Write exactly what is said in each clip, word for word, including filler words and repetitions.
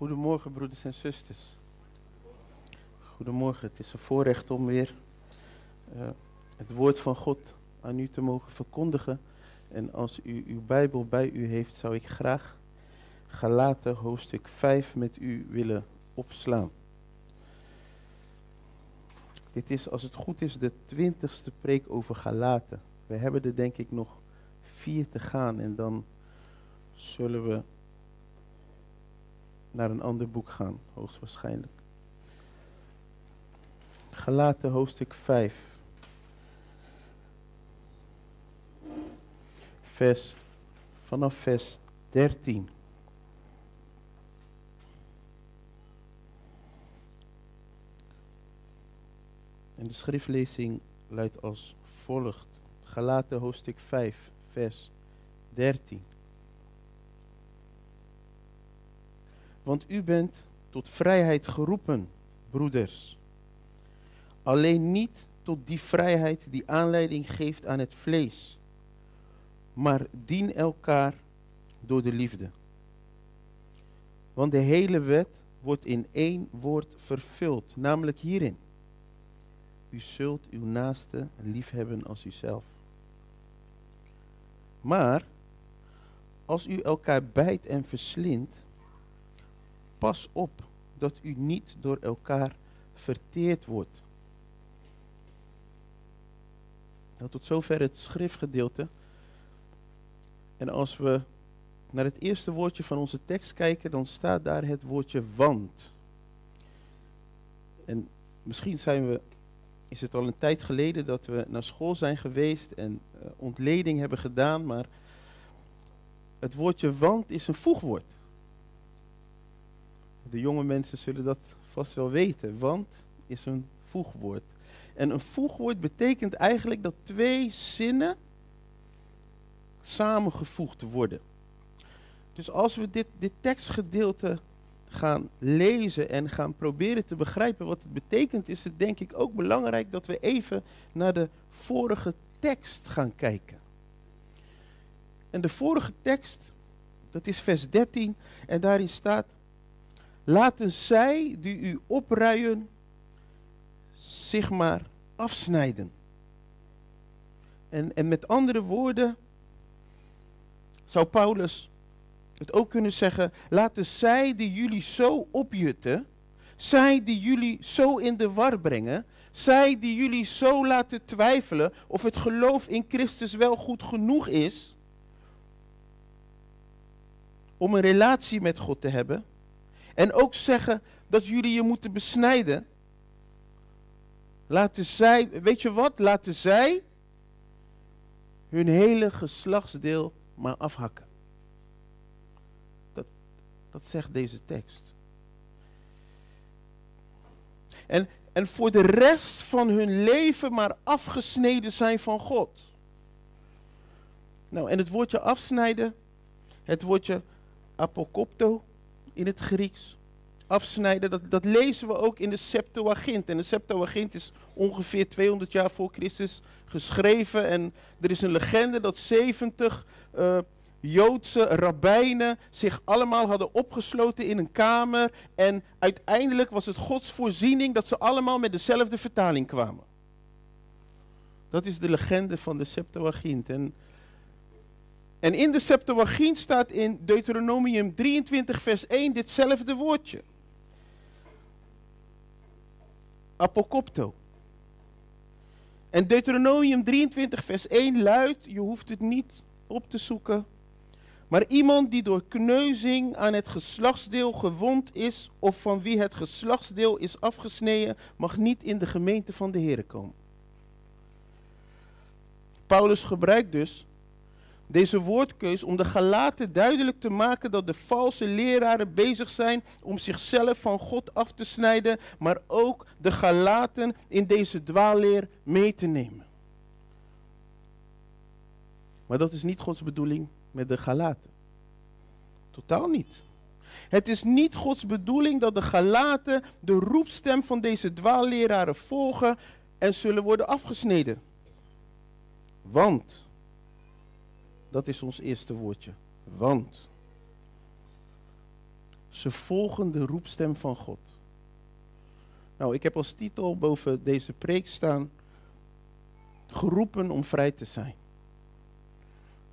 Goedemorgen broeders en zusters. Goedemorgen, het is een voorrecht om weer uh, het woord van God aan u te mogen verkondigen. En als u uw Bijbel bij u heeft, zou ik graag Galaten hoofdstuk vijf met u willen opslaan. Dit is, als het goed is, de twintigste preek over Galaten. We hebben er denk ik nog vier te gaan en dan zullen we naar een ander boek gaan, hoogstwaarschijnlijk. Galaten hoofdstuk vijf. Vers, vanaf vers dertien. En de schriftlezing luidt als volgt. Galaten hoofdstuk vijf, vers dertien. Want u bent tot vrijheid geroepen, broeders. Alleen niet tot die vrijheid die aanleiding geeft aan het vlees, maar dien elkaar door de liefde. Want de hele wet wordt in één woord vervuld, namelijk hierin: u zult uw naaste liefhebben als uzelf. Maar als u elkaar bijt en verslindt, pas op dat u niet door elkaar verteerd wordt. Nou, tot zover het schriftgedeelte. En als we naar het eerste woordje van onze tekst kijken, dan staat daar het woordje want. En misschien zijn we, is het al een tijd geleden dat we naar school zijn geweest en uh, ontleding hebben gedaan, maar het woordje want is een voegwoord. De jonge mensen zullen dat vast wel weten, want is een voegwoord. En een voegwoord betekent eigenlijk dat twee zinnen samengevoegd worden. Dus als we dit, dit tekstgedeelte gaan lezen en gaan proberen te begrijpen wat het betekent, is het denk ik ook belangrijk dat we even naar de vorige tekst gaan kijken. En de vorige tekst, dat is vers dertien, en daarin staat: laten zij die u opruien zich maar afsnijden. En, en met andere woorden zou Paulus het ook kunnen zeggen: laten zij die jullie zo opjutten, zij die jullie zo in de war brengen, zij die jullie zo laten twijfelen of het geloof in Christus wel goed genoeg is om een relatie met God te hebben, en ook zeggen dat jullie je moeten besnijden. Laten zij, weet je wat, laten zij hun hele geslachtsdeel maar afhakken. Dat, dat zegt deze tekst. En, en voor de rest van hun leven maar afgesneden zijn van God. Nou, en het woordje afsnijden, het woordje apokopto in het Grieks, afsnijden, dat, dat lezen we ook in de Septuagint. En de Septuagint is ongeveer tweehonderd jaar voor Christus geschreven. En er is een legende dat zeventig uh, Joodse rabbijnen zich allemaal hadden opgesloten in een kamer. En uiteindelijk was het Gods voorziening dat ze allemaal met dezelfde vertaling kwamen. Dat is de legende van de Septuagint. En En in de Septuagint staat in Deuteronomium drieëntwintig vers één ditzelfde woordje. Apokopto. En Deuteronomium drieëntwintig vers één luidt, je hoeft het niet op te zoeken, maar iemand die door kneuzing aan het geslachtsdeel gewond is of van wie het geslachtsdeel is afgesneden, mag niet in de gemeente van de Heere komen. Paulus gebruikt dus deze woordkeus om de Galaten duidelijk te maken dat de valse leraren bezig zijn om zichzelf van God af te snijden, maar ook de Galaten in deze dwaalleer mee te nemen. Maar dat is niet Gods bedoeling met de Galaten. Totaal niet. Het is niet Gods bedoeling dat de Galaten de roepstem van deze dwaalleraren volgen en zullen worden afgesneden. Want, dat is ons eerste woordje, want. Ze volgen de roepstem van God. Nou, ik heb als titel boven deze preek staan: geroepen om vrij te zijn.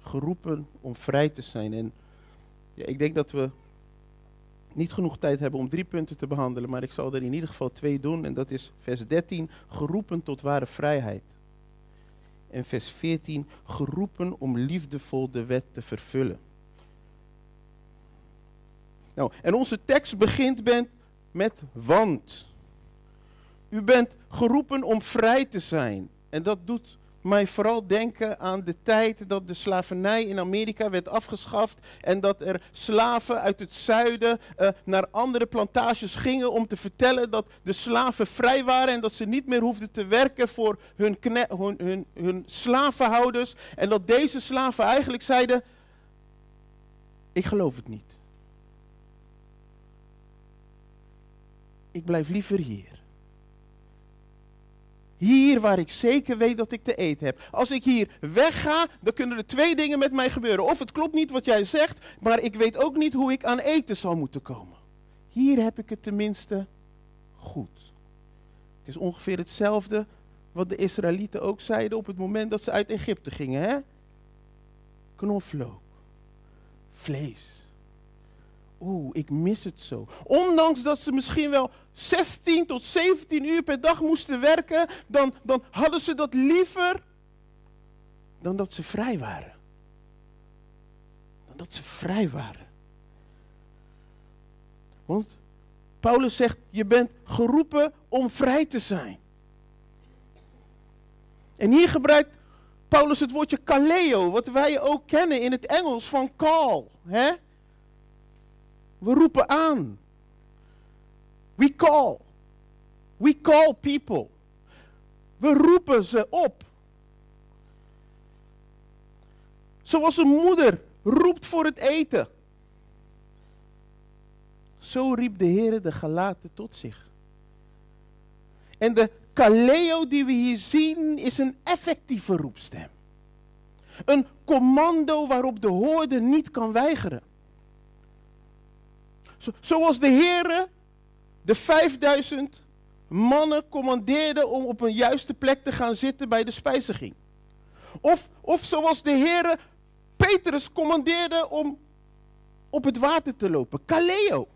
Geroepen om vrij te zijn. En ja, ik denk dat we niet genoeg tijd hebben om drie punten te behandelen, maar ik zal er in ieder geval twee doen. En dat is vers dertien, geroepen tot ware vrijheid. En vers veertien, geroepen om liefdevol de wet te vervullen. Nou, en onze tekst begint bent met want. U bent geroepen om vrij te zijn. En dat doet mij vooral denken aan de tijd dat de slavernij in Amerika werd afgeschaft en dat er slaven uit het zuiden uh, naar andere plantages gingen om te vertellen dat de slaven vrij waren en dat ze niet meer hoefden te werken voor hun, kne- hun, hun, hun slavenhouders. En dat deze slaven eigenlijk zeiden: ik geloof het niet. Ik blijf liever hier. Hier waar ik zeker weet dat ik te eten heb. Als ik hier wegga, dan kunnen er twee dingen met mij gebeuren. Of het klopt niet wat jij zegt, maar ik weet ook niet hoe ik aan eten zal moeten komen. Hier heb ik het tenminste goed. Het is ongeveer hetzelfde wat de Israëlieten ook zeiden op het moment dat ze uit Egypte gingen. Hè? Knoflook. Vlees. Oeh, ik mis het zo. Ondanks dat ze misschien wel zestien tot zeventien uur per dag moesten werken, dan, dan hadden ze dat liever dan dat ze vrij waren. Dan dat ze vrij waren. Want Paulus zegt, je bent geroepen om vrij te zijn. En hier gebruikt Paulus het woordje kaleo, wat wij ook kennen in het Engels van call, hè? We roepen aan. We call. We call people. We roepen ze op. Zoals een moeder roept voor het eten. Zo riep de Heer de Galaten tot zich. En de kaleo die we hier zien is een effectieve roepstem. Een commando waarop de hoorder niet kan weigeren. Zoals de Heere de vijfduizend mannen commandeerde om op een juiste plek te gaan zitten bij de spijziging. Of, of zoals de Heere Petrus commandeerde om op het water te lopen. Kaleo.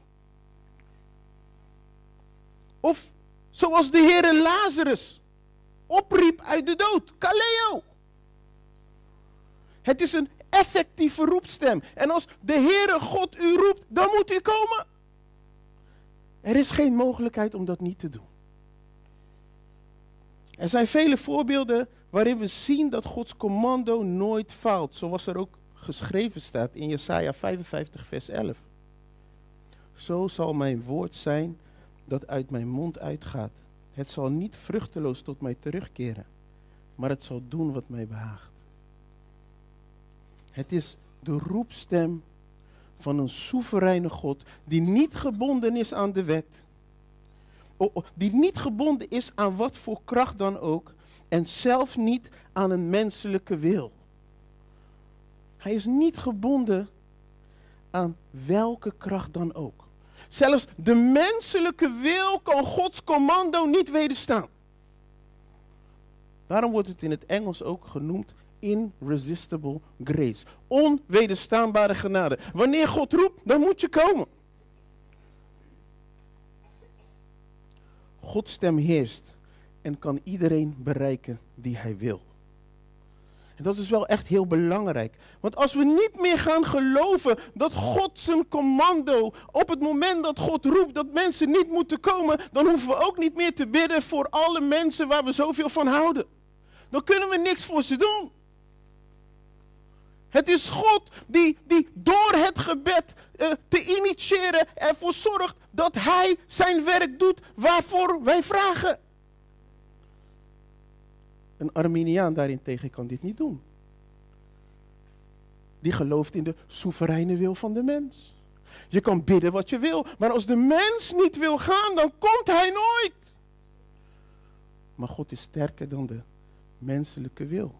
Of zoals de Heere Lazarus opriep uit de dood. Kaleo. Het is een effectieve roepstem. En als de Heere God u roept, dan moet u komen. Er is geen mogelijkheid om dat niet te doen. Er zijn vele voorbeelden waarin we zien dat Gods commando nooit faalt. Zoals er ook geschreven staat in Jesaja vijfenvijftig vers elf. Zo zal mijn woord zijn dat uit mijn mond uitgaat. Het zal niet vruchteloos tot mij terugkeren, maar het zal doen wat mij behaagt. Het is de roepstem van een soevereine God die niet gebonden is aan de wet. Die niet gebonden is aan wat voor kracht dan ook en zelf niet aan een menselijke wil. Hij is niet gebonden aan welke kracht dan ook. Zelfs de menselijke wil kan Gods commando niet wederstaan. Daarom wordt het in het Engels ook genoemd Irresistible grace. Onwederstaanbare genade. Wanneer God roept, dan moet je komen. Gods stem heerst en kan iedereen bereiken die hij wil. En dat is wel echt heel belangrijk. Want als we niet meer gaan geloven dat God zijn commando op het moment dat God roept dat mensen niet moeten komen, dan hoeven we ook niet meer te bidden voor alle mensen waar we zoveel van houden. Dan kunnen we niks voor ze doen. Het is God die, die door het gebed uh, te initiëren ervoor zorgt dat hij zijn werk doet waarvoor wij vragen. Een Arminiaan daarentegen kan dit niet doen. Die gelooft in de soevereine wil van de mens. Je kan bidden wat je wil, maar als de mens niet wil gaan, dan komt hij nooit. Maar God is sterker dan de menselijke wil.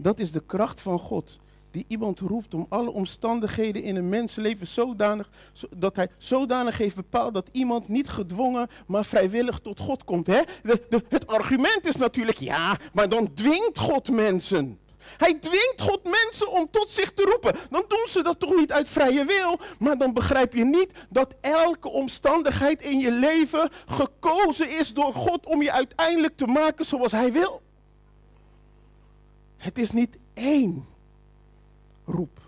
Dat is de kracht van God. die iemand roept om alle omstandigheden in een mensleven zodanig, dat hij zodanig heeft bepaald dat iemand niet gedwongen, maar vrijwillig tot God komt. Hè? De, de, het argument is natuurlijk, ja, maar dan dwingt God mensen. Hij dwingt God mensen om tot zich te roepen. Dan doen ze dat toch niet uit vrije wil. Maar dan begrijp je niet dat elke omstandigheid in je leven gekozen is door God om je uiteindelijk te maken zoals hij wil. Het is niet één roep.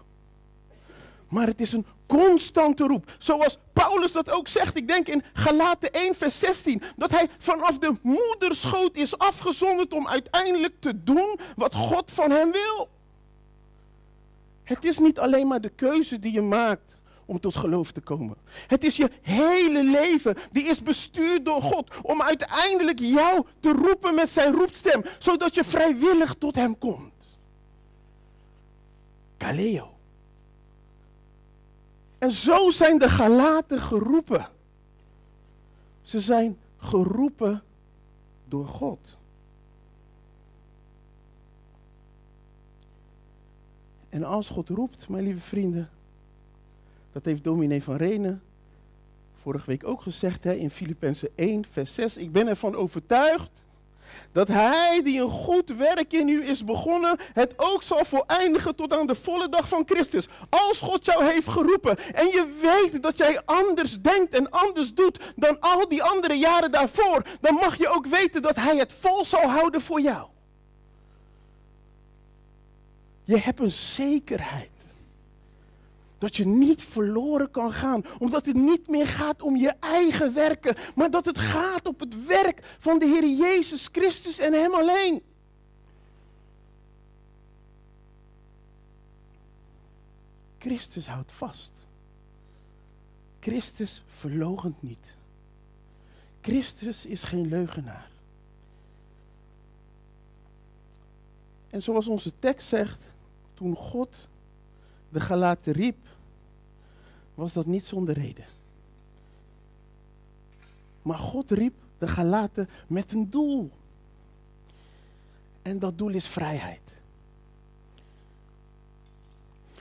Maar het is een constante roep. Zoals Paulus dat ook zegt, ik denk in Galaten één vers zestien, dat hij vanaf de moederschoot is afgezonderd om uiteindelijk te doen wat God van hem wil. Het is niet alleen maar de keuze die je maakt om tot geloof te komen. Het is je hele leven, die is bestuurd door God, om uiteindelijk jou te roepen met zijn roepstem, zodat je vrijwillig tot hem komt. Kaleo. En zo zijn de Galaten geroepen. Ze zijn geroepen door God. En als God roept, mijn lieve vrienden, dat heeft dominee Van Renen vorige week ook gezegd, hè, in Filippenzen één, vers zes. Ik ben ervan overtuigd dat hij die een goed werk in u is begonnen, het ook zal voleindigen tot aan de volle dag van Christus. Als God jou heeft geroepen en je weet dat jij anders denkt en anders doet dan al die andere jaren daarvoor, dan mag je ook weten dat hij het vol zal houden voor jou. Je hebt een zekerheid dat je niet verloren kan gaan, omdat het niet meer gaat om je eigen werken, maar dat het gaat op het werk van de Heer Jezus Christus en hem alleen. Christus houdt vast. Christus verloochent niet. Christus is geen leugenaar. En zoals onze tekst zegt, toen God de Galaten riep, was dat niet zonder reden. Maar God riep de Galaten met een doel. En dat doel is vrijheid.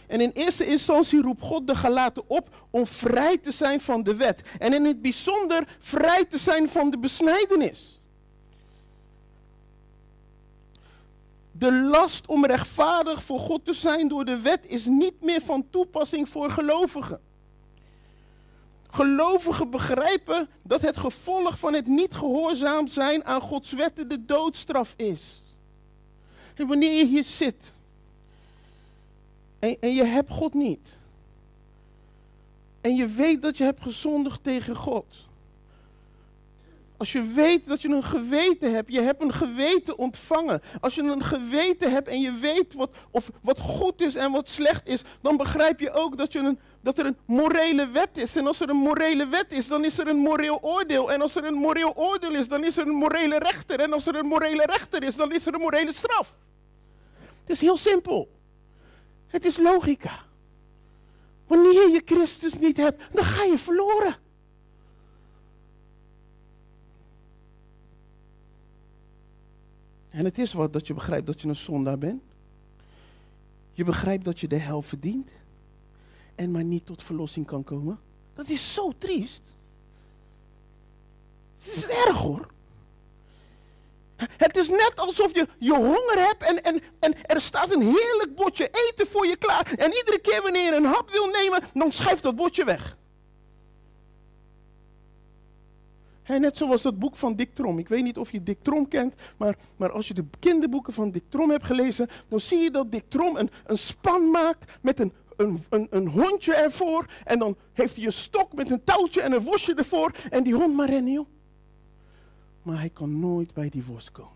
En in eerste instantie roept God de Galaten op om vrij te zijn van de wet. En in het bijzonder vrij te zijn van de besnijdenis. De last om rechtvaardig voor God te zijn door de wet is niet meer van toepassing voor gelovigen. Gelovigen begrijpen dat het gevolg van het niet gehoorzaam zijn aan Gods wetten de doodstraf is. En wanneer je hier zit en, en je hebt God niet, en je weet dat je hebt gezondigd tegen God, als je weet dat je een geweten hebt, je hebt een geweten ontvangen. Als je een geweten hebt en je weet wat, of wat goed is en wat slecht is, dan begrijp je ook dat, je een, dat er een morele wet is. En als er een morele wet is, dan is er een moreel oordeel. En als er een moreel oordeel is, dan is er een morele rechter. En als er een morele rechter is, dan is er een morele straf. Het is heel simpel. Het is logica. Wanneer je Christus niet hebt, dan ga je verloren. En het is wat dat je begrijpt dat je een zondaar bent. Je begrijpt dat je de hel verdient. En maar niet tot verlossing kan komen. Dat is zo triest. Het is erg hoor. Het is net alsof je, je honger hebt en, en, en er staat een heerlijk bordje eten voor je klaar. En iedere keer wanneer je een hap wil nemen, dan schuift dat bordje weg. En net zoals dat boek van Dick Trom. Ik weet niet of je Dick Trom kent, maar, maar als je de kinderboeken van Dick Trom hebt gelezen, dan zie je dat Dick Trom een, een span maakt met een, een, een, een hondje ervoor. En dan heeft hij een stok met een touwtje en een worstje ervoor. En die hond maar rennen, joh. Maar hij kan nooit bij die worst komen.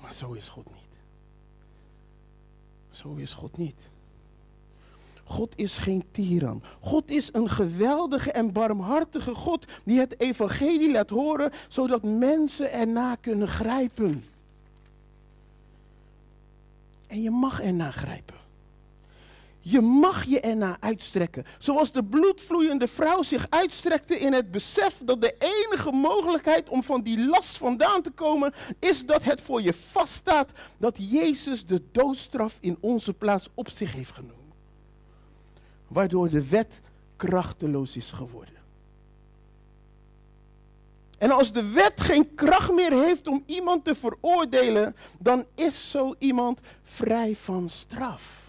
Maar zo is God niet. Zo is God niet. God is geen tiran. God is een geweldige en barmhartige God die het evangelie laat horen, zodat mensen erna kunnen grijpen. En je mag erna grijpen. Je mag je ernaar uitstrekken. Zoals de bloedvloeiende vrouw zich uitstrekte in het besef dat de enige mogelijkheid om van die last vandaan te komen, is dat het voor je vaststaat dat Jezus de doodstraf in onze plaats op zich heeft genomen. Waardoor de wet krachteloos is geworden. En als de wet geen kracht meer heeft om iemand te veroordelen, dan is zo iemand vrij van straf.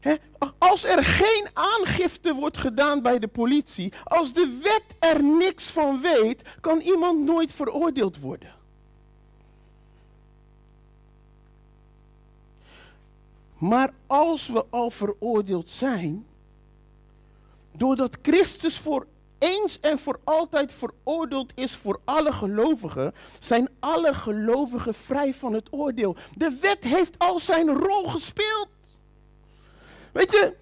He, als er geen aangifte wordt gedaan bij de politie, als de wet er niks van weet, kan iemand nooit veroordeeld worden. Maar als we al veroordeeld zijn, doordat Christus voor eens en voor altijd veroordeeld is voor alle gelovigen, zijn alle gelovigen vrij van het oordeel. De wet heeft al zijn rol gespeeld. Weet je,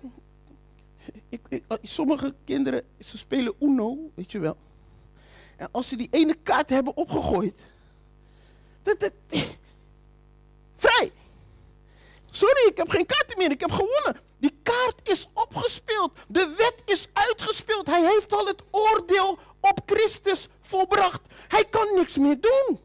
ik, ik, sommige kinderen, ze spelen UNO, weet je wel. En als ze die ene kaart hebben opgegooid, dat, dat, vrij. Sorry, ik heb geen kaarten meer, ik heb gewonnen. Die kaart is opgespeeld, de wet is uitgespeeld. Hij heeft al het oordeel op Christus volbracht. Hij kan niks meer doen.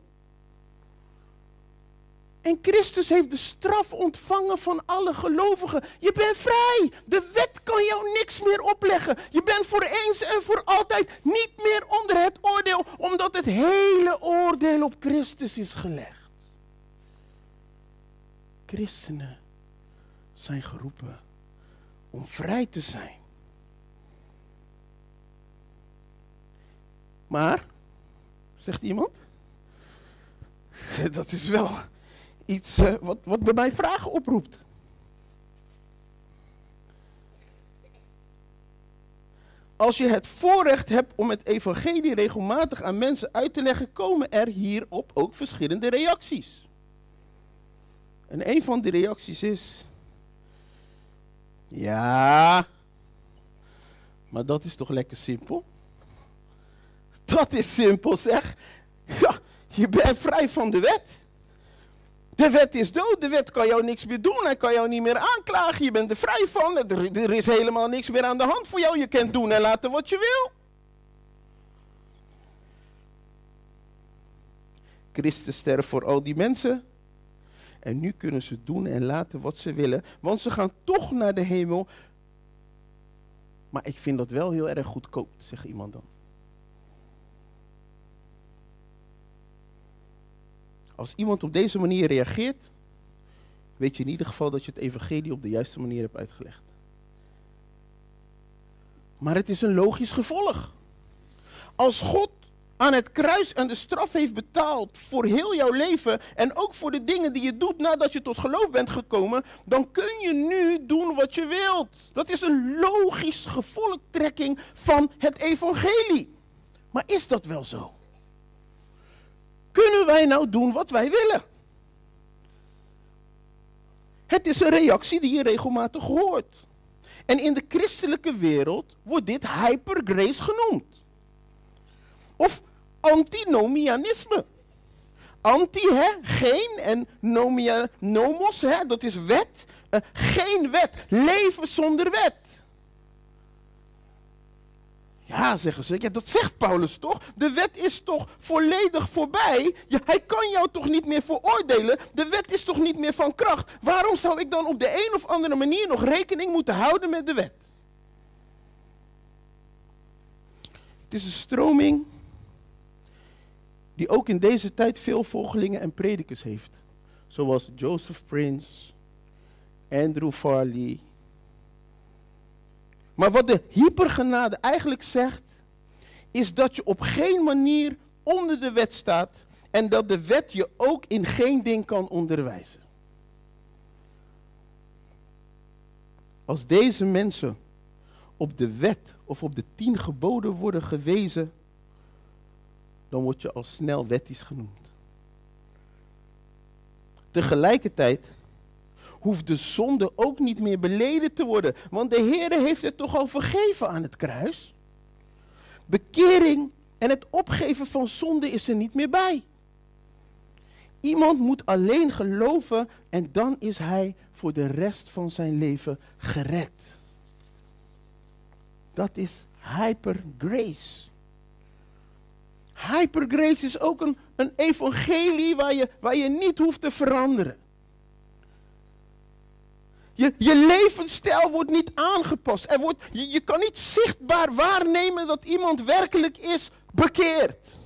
En Christus heeft de straf ontvangen van alle gelovigen. Je bent vrij. De wet kan jou niks meer opleggen. Je bent voor eens en voor altijd niet meer onder het oordeel, omdat het hele oordeel op Christus is gelegd. Christenen zijn geroepen om vrij te zijn. Maar, zegt iemand, dat is wel iets uh, wat, wat bij mij vragen oproept. Als je het voorrecht hebt om het evangelie regelmatig aan mensen uit te leggen, komen er hierop ook verschillende reacties. En een van die reacties is: ja, maar dat is toch lekker simpel? Dat is simpel, zeg. Ja, je bent vrij van de wet. De wet is dood, de wet kan jou niks meer doen, hij kan jou niet meer aanklagen, je bent er vrij van, er, er is helemaal niks meer aan de hand voor jou, je kunt doen en laten wat je wil. Christus sterft voor al die mensen en nu kunnen ze doen en laten wat ze willen, want ze gaan toch naar de hemel. Maar ik vind dat wel heel erg goedkoop, zegt iemand dan. Als iemand op deze manier reageert, weet je in ieder geval dat je het evangelie op de juiste manier hebt uitgelegd. Maar het is een logisch gevolg. Als God aan het kruis en de straf heeft betaald voor heel jouw leven en ook voor de dingen die je doet nadat je tot geloof bent gekomen, dan kun je nu doen wat je wilt. Dat is een logisch gevolgtrekking van het evangelie. Maar is dat wel zo? Kunnen wij nou doen wat wij willen? Het is een reactie die je regelmatig hoort. En in de christelijke wereld wordt dit hypergrace genoemd. Of antinomianisme. Anti, hè, geen, en nomia, nomos, hè, dat is wet. Uh, geen wet, leven zonder wet. Ja, zeggen ze, ja, dat zegt Paulus toch? De wet is toch volledig voorbij? Ja, hij kan jou toch niet meer veroordelen? De wet is toch niet meer van kracht? Waarom zou ik dan op de een of andere manier nog rekening moeten houden met de wet? Het is een stroming die ook in deze tijd veel volgelingen en predikers heeft. Zoals Joseph Prince, Andrew Farley. Maar wat de hypergenade eigenlijk zegt, is dat je op geen manier onder de wet staat en dat de wet je ook in geen ding kan onderwijzen. Als deze mensen op de wet of op de tien geboden worden gewezen, dan word je al snel wettisch genoemd. Tegelijkertijd hoeft de zonde ook niet meer beleden te worden, want de Heere heeft het toch al vergeven aan het kruis. Bekering en het opgeven van zonde is er niet meer bij. Iemand moet alleen geloven en dan is hij voor de rest van zijn leven gered. Dat is hyper grace. Hyper grace is ook een, een evangelie waar je, waar je niet hoeft te veranderen. Je, je levensstijl wordt niet aangepast. Er wordt, je, je kan niet zichtbaar waarnemen dat iemand werkelijk is bekeerd.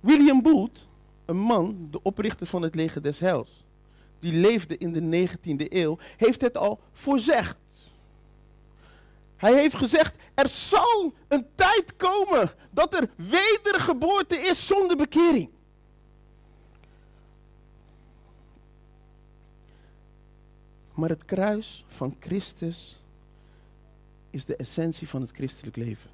William Booth, een man, de oprichter van het Leger des Heils, die leefde in de negentiende eeuw, heeft het al voorzegd. Hij heeft gezegd, er zal een tijd komen dat er wedergeboorte is zonder bekering. Maar het kruis van Christus is de essentie van het christelijk leven.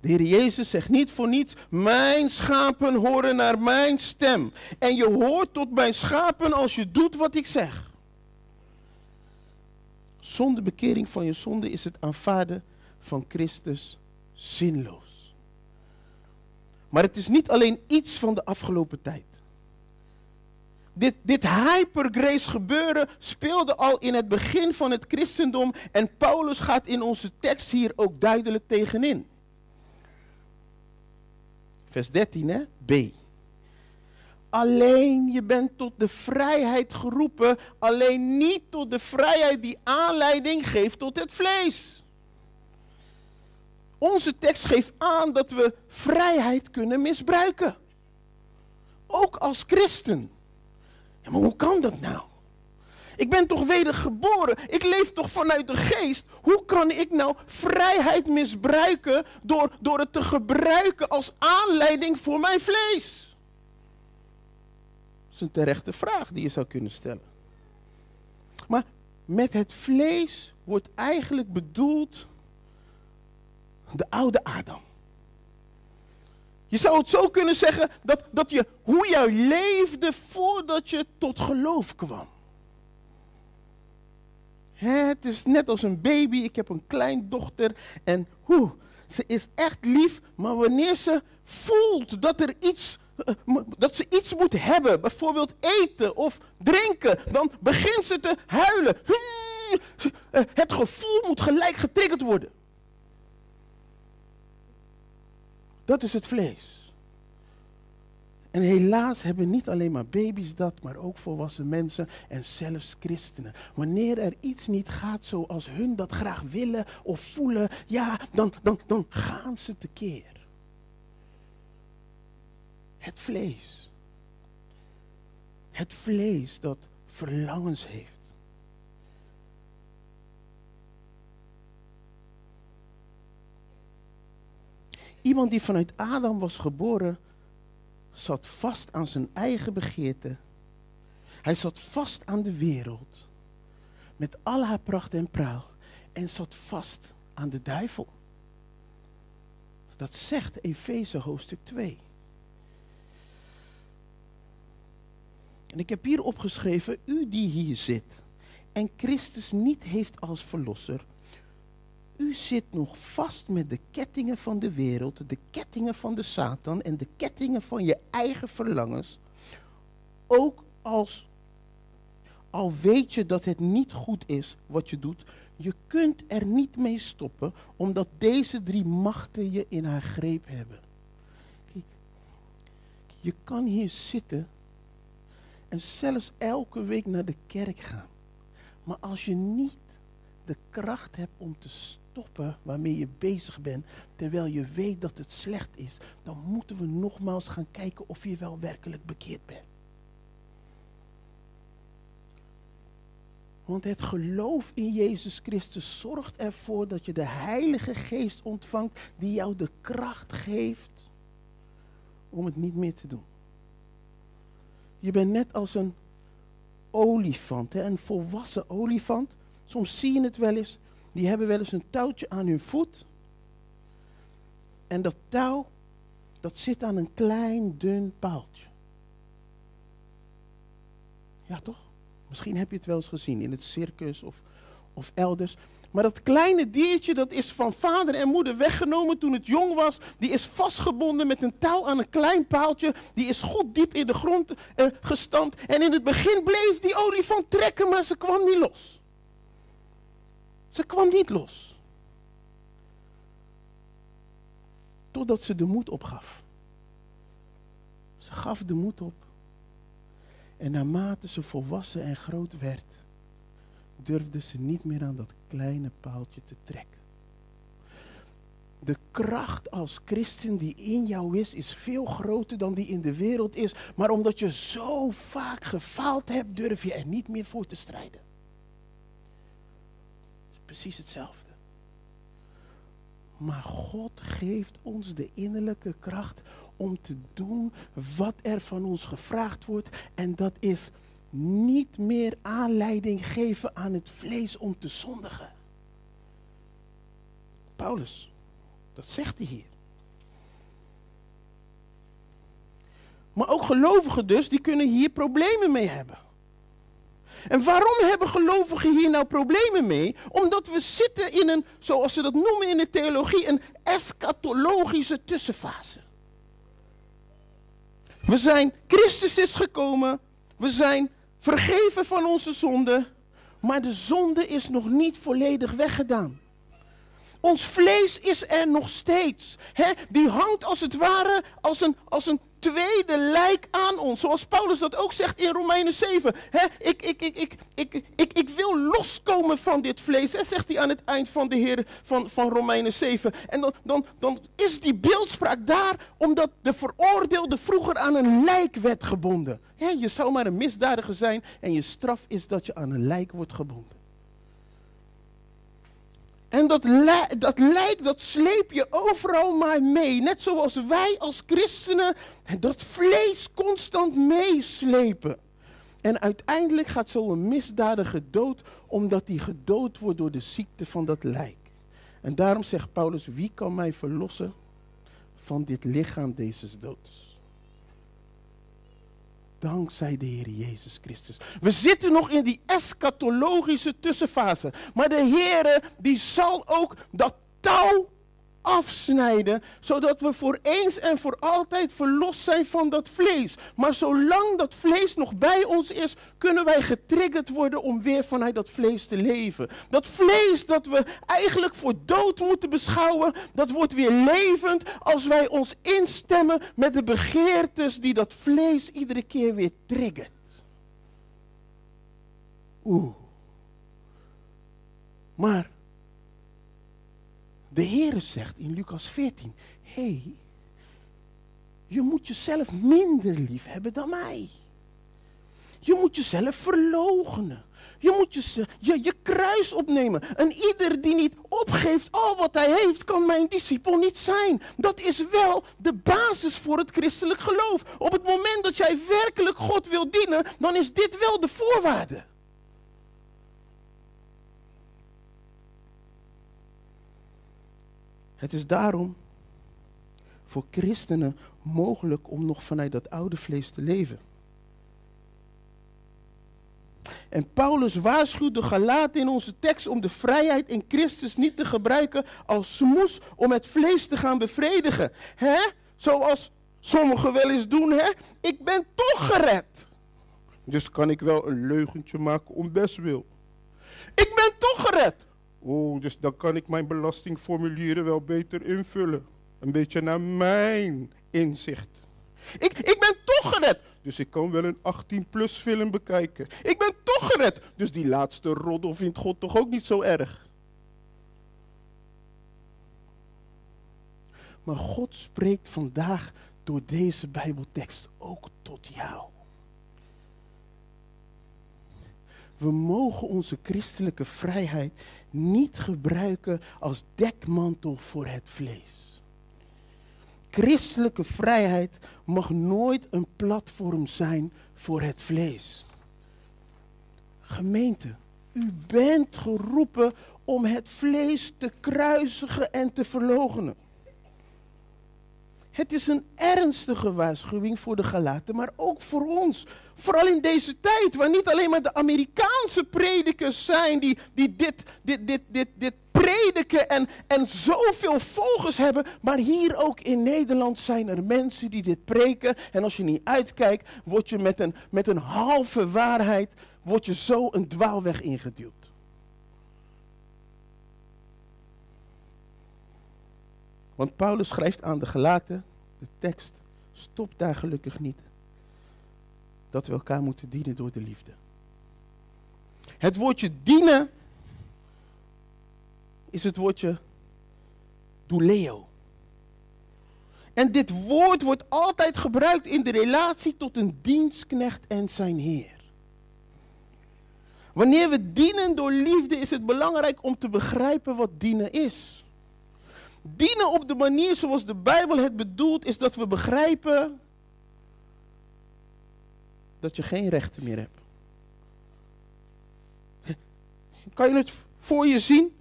De Heer Jezus zegt niet voor niets, mijn schapen horen naar mijn stem. En je hoort tot mijn schapen als je doet wat ik zeg. Zonder bekering van je zonde is het aanvaarden van Christus zinloos. Maar het is niet alleen iets van de afgelopen tijd. Dit, dit hypergrace gebeuren speelde al in het begin van het christendom en Paulus gaat in onze tekst hier ook duidelijk tegenin. Vers dertien, hè? B. Alleen je bent tot de vrijheid geroepen, alleen niet tot de vrijheid die aanleiding geeft tot het vlees. Onze tekst geeft aan dat we vrijheid kunnen misbruiken. Ook als christen. Ja, maar hoe kan dat nou? Ik ben toch wedergeboren, ik leef toch vanuit de geest. Hoe kan ik nou vrijheid misbruiken door, door het te gebruiken als aanleiding voor mijn vlees? Dat is een terechte vraag die je zou kunnen stellen. Maar met het vlees wordt eigenlijk bedoeld de oude Adam. Je zou het zo kunnen zeggen dat, dat je, hoe jij leefde voordat je tot geloof kwam. Het is net als een baby, ik heb een kleindochter en hoe, ze is echt lief, maar wanneer ze voelt dat, er iets, dat ze iets moet hebben, bijvoorbeeld eten of drinken, dan begint ze te huilen. Het gevoel moet gelijk getriggerd worden. Dat is het vlees. En helaas hebben niet alleen maar baby's dat, maar ook volwassen mensen en zelfs christenen. Wanneer er iets niet gaat zoals hun dat graag willen of voelen, ja, dan, dan, dan gaan ze tekeer. Het vlees. Het vlees dat verlangens heeft. Iemand die vanuit Adam was geboren, zat vast aan zijn eigen begeerte. Hij zat vast aan de wereld, met al haar pracht en praal, en zat vast aan de duivel. Dat zegt Efeze hoofdstuk twee. En ik heb hier opgeschreven, u die hier zit en Christus niet heeft als verlosser, u zit nog vast met de kettingen van de wereld, de kettingen van de Satan en de kettingen van je eigen verlangens. Ook als, al weet je dat het niet goed is wat je doet, je kunt er niet mee stoppen, omdat deze drie machten je in haar greep hebben. Je kan hier zitten en zelfs elke week naar de kerk gaan. Maar als je niet de kracht hebt om te stoppen, stoppen waarmee je bezig bent, terwijl je weet dat het slecht is, dan moeten we nogmaals gaan kijken of je wel werkelijk bekeerd bent. Want het geloof in Jezus Christus zorgt ervoor dat je de Heilige Geest ontvangt die jou de kracht geeft om het niet meer te doen. Je bent net als een olifant, hè, een volwassen olifant. Soms zie je het wel eens. Die hebben wel eens een touwtje aan hun voet. En dat touw, dat zit aan een klein, dun paaltje. Ja, toch? Misschien heb je het wel eens gezien in het circus of, of elders. Maar dat kleine diertje dat is van vader en moeder weggenomen toen het jong was. Die is vastgebonden met een touw aan een klein paaltje. Die is goddiep in de grond uh, gestampt. En in het begin bleef die olifant trekken, maar ze kwam niet los. Ze kwam niet los. Totdat ze de moed opgaf. Ze gaf de moed op. En naarmate ze volwassen en groot werd, durfde ze niet meer aan dat kleine paaltje te trekken. De kracht als christen die in jou is, is veel groter dan die in de wereld is. Maar omdat je zo vaak gefaald hebt, durf je er niet meer voor te strijden. Het is precies hetzelfde. Maar God geeft ons de innerlijke kracht om te doen wat er van ons gevraagd wordt. En dat is niet meer aanleiding geven aan het vlees om te zondigen. Paulus, dat zegt hij hier. Maar ook gelovigen dus, die kunnen hier problemen mee hebben. En waarom hebben gelovigen hier nou problemen mee? Omdat we zitten in een, zoals ze dat noemen in de theologie, een eschatologische tussenfase. We zijn, Christus is gekomen, we zijn vergeven van onze zonde, maar de zonde is nog niet volledig weggedaan. Ons vlees is er nog steeds. Hè? Die hangt als het ware als een, als een tweede lijk aan ons. Zoals Paulus dat ook zegt in Romeinen zeven. Hè? Ik, ik, ik, ik, ik, ik, ik wil loskomen van dit vlees. Hè? Zegt hij aan het eind van de Heer van, van Romeinen zeven. En dan, dan, dan is die beeldspraak daar omdat de veroordeelde vroeger aan een lijk werd gebonden. Hè? Je zou maar een misdadiger zijn en je straf is dat je aan een lijk wordt gebonden. En dat, dat lijk, dat sleep je overal maar mee. Net zoals wij als christenen dat vlees constant meeslepen. En uiteindelijk gaat zo'n misdadiger dood, omdat hij gedood wordt door de ziekte van dat lijk. En daarom zegt Paulus, wie kan mij verlossen van dit lichaam deze doods? Dankzij de Heer Jezus Christus. We zitten nog in die eschatologische tussenfase. Maar de Heer die zal ook dat touw afsnijden. Zodat we voor eens en voor altijd verlost zijn van dat vlees. Maar zolang dat vlees nog bij ons is, kunnen wij getriggerd worden om weer vanuit dat vlees te leven. Dat vlees dat we eigenlijk voor dood moeten beschouwen, dat wordt weer levend als wij ons instemmen met de begeertes die dat vlees iedere keer weer triggert. Oeh. Maar de Heere zegt in Lukas veertien, hé, hey, je moet jezelf minder lief hebben dan mij. Je moet jezelf verloochenen. Je moet je, je, je kruis opnemen. En ieder die niet opgeeft al wat hij heeft, kan mijn discipel niet zijn. Dat is wel de basis voor het christelijk geloof. Op het moment dat jij werkelijk God wil dienen, dan is dit wel de voorwaarde. Het is daarom voor christenen mogelijk om nog vanuit dat oude vlees te leven. En Paulus waarschuwt de Galaten in onze tekst om de vrijheid in Christus niet te gebruiken als smoes om het vlees te gaan bevredigen. Hè? Zoals sommigen wel eens doen, hè? Ik ben toch gered. Dus kan ik wel een leugentje maken om bestwil. Ik ben toch gered. Oh, dus dan kan ik mijn belastingformulieren wel beter invullen. Een beetje naar mijn inzicht. Ik, ik ben toch gered. Dus ik kan wel een achttien plus film bekijken. Ik ben toch gered. Dus die laatste roddel vindt God toch ook niet zo erg. Maar God spreekt vandaag door deze Bijbeltekst ook tot jou. We mogen onze christelijke vrijheid niet gebruiken als dekmantel voor het vlees. Christelijke vrijheid mag nooit een platform zijn voor het vlees. Gemeente, u bent geroepen om het vlees te kruisigen en te verloochenen. Het is een ernstige waarschuwing voor de Galaten, maar ook voor ons. Vooral in deze tijd, waar niet alleen maar de Amerikaanse predikers zijn die, die dit, dit, dit, dit, dit prediken en, en zoveel volgers hebben. Maar hier ook in Nederland zijn er mensen die dit preken. En als je niet uitkijkt, word je met een, met een halve waarheid, word je zo een dwaalweg ingeduwd. Want Paulus schrijft aan de Galaten, de tekst stopt daar gelukkig niet, dat we elkaar moeten dienen door de liefde. Het woordje dienen is het woordje douleo. En dit woord wordt altijd gebruikt in de relatie tot een dienstknecht en zijn heer. Wanneer we dienen door liefde is het belangrijk om te begrijpen wat dienen is. Dienen op de manier zoals de Bijbel het bedoelt, is dat we begrijpen dat je geen rechten meer hebt. Kan je het voor je zien?